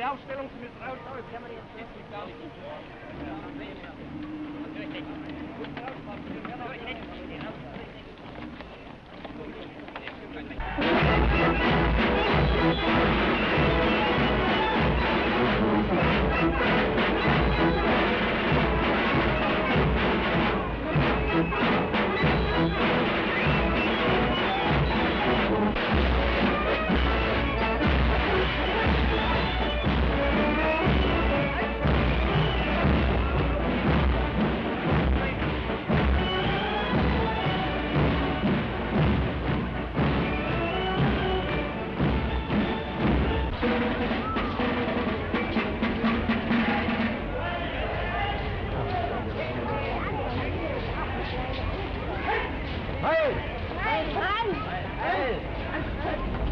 die Aufstellung zu Missbrauch. Hey! Hey! Hey! Hey!